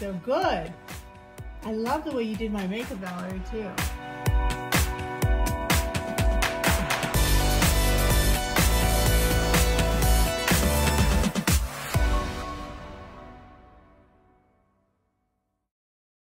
So good. I love the way you did my makeup, Valerie, too.